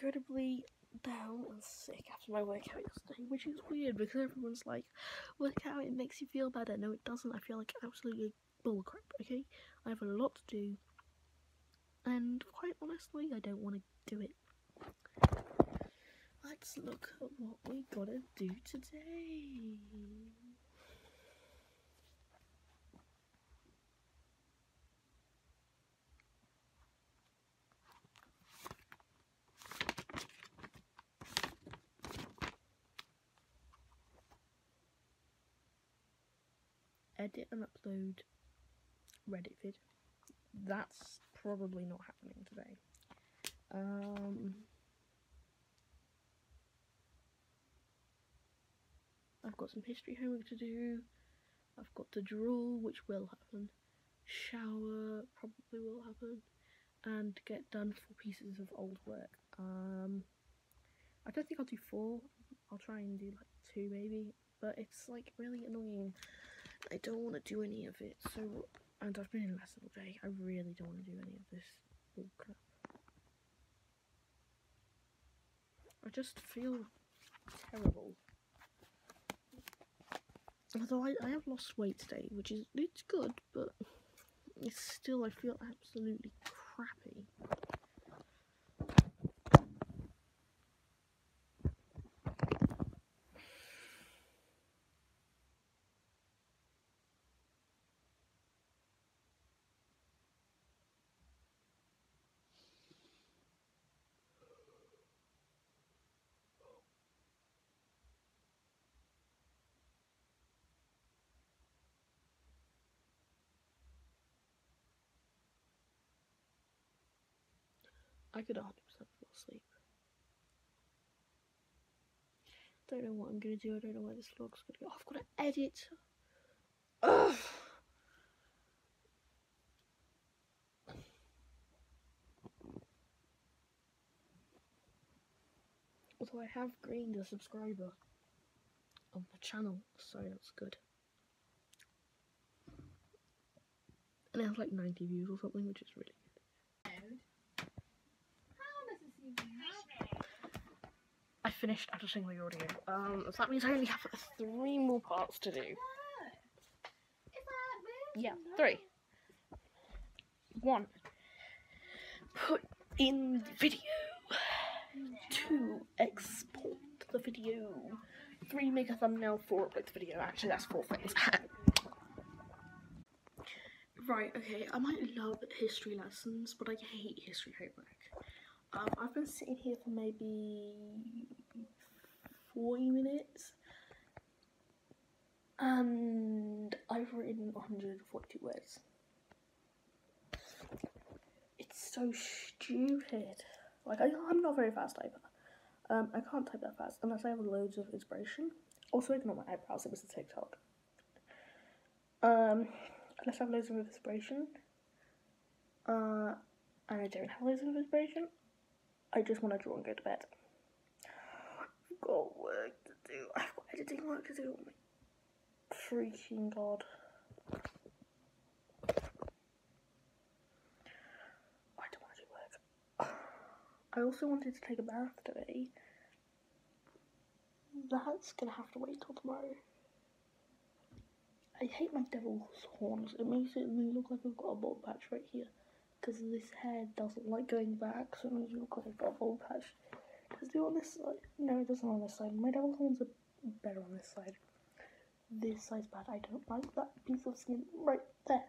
incredibly down and sick after my workout yesterday, which is weird because everyone's like, workout, it makes you feel better. No, it doesn't. I feel like absolutely bullcrap, okay? I have a lot to do, and quite honestly, I don't want to do it. Let's look at what we gotta do today. Edit and upload Reddit vid. That's probably not happening today. I've got some history homework to do. I've got to draw, which will happen. Shower probably will happen, and get done 4 pieces of old work. I don't think I'll do 4. I'll try and do like 2 maybe, but it's like really annoying. I don't want to do any of it, so, and I've been in lesson all day. I really don't want to do any of this bullcrap. I just feel terrible. Although I have lost weight today, which is, it's good, but it's still, I feel absolutely crappy. I could 100% fall asleep. Don't know what I'm going to do. I don't know where this vlog's going to go. Oh, I've got to edit. Ugh. Although I have gained a subscriber on the channel, so that's good. And I have like 90 views or something, which is really good. I finished editing the audio, so that means I only have 3 more parts to do. Yeah, 3. 1. Put in the video. 2. Export the video. 3. Make a thumbnail for it with the video. Actually, that's 4 things. Right, okay, I might love history lessons, but I hate history homework. I've been sitting here for maybe 40 minutes and I've written 142 words. It's so stupid. Like, I'm not a very fast typer. I can't type that fast unless I have loads of inspiration. Also, ignore my eyebrows, it was a TikTok. Unless I have loads of inspiration. And I don't have loads of inspiration. I just want to draw and go to bed. I've got work to do. I've got editing work to do. Oh my freaking god. I don't want to do work. I also wanted to take a bath today. That's going to have to wait till tomorrow. I hate my devil's horns. It makes it look like I've got a bald patch right here. Because this hair doesn't like going back, so it means you look like I've got a bald patch. Does it do on this side? No, it doesn't on this side. My double horns are better on this side. This side's bad. I don't like that piece of skin right there.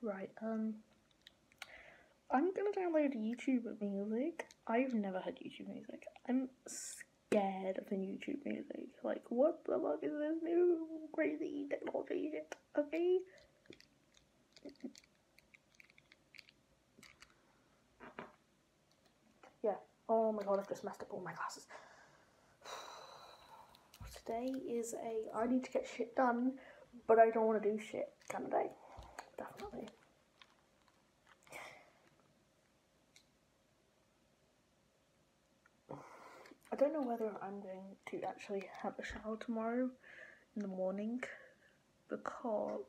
Right, I'm gonna download YouTube music. I've never heard YouTube music. I'm scared of the YouTube music. Like, what the fuck is this new crazy technology shit? Okay? Oh my god, I've just messed up all my classes. Today is a I need to get shit done, but I don't want to do shit kind of day. Definitely. I don't know whether I'm going to actually have a shower tomorrow in the morning because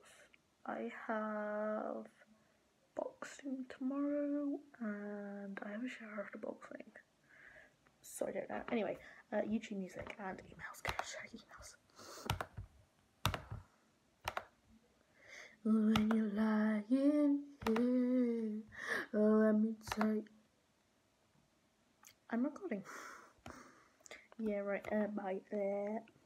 I have boxing tomorrow and I have I'm sure the box link. So I don't know. Anyway, YouTube Music and emails. Go check emails. When you're lying here, let me take. I'm recording. Yeah, right. Bye.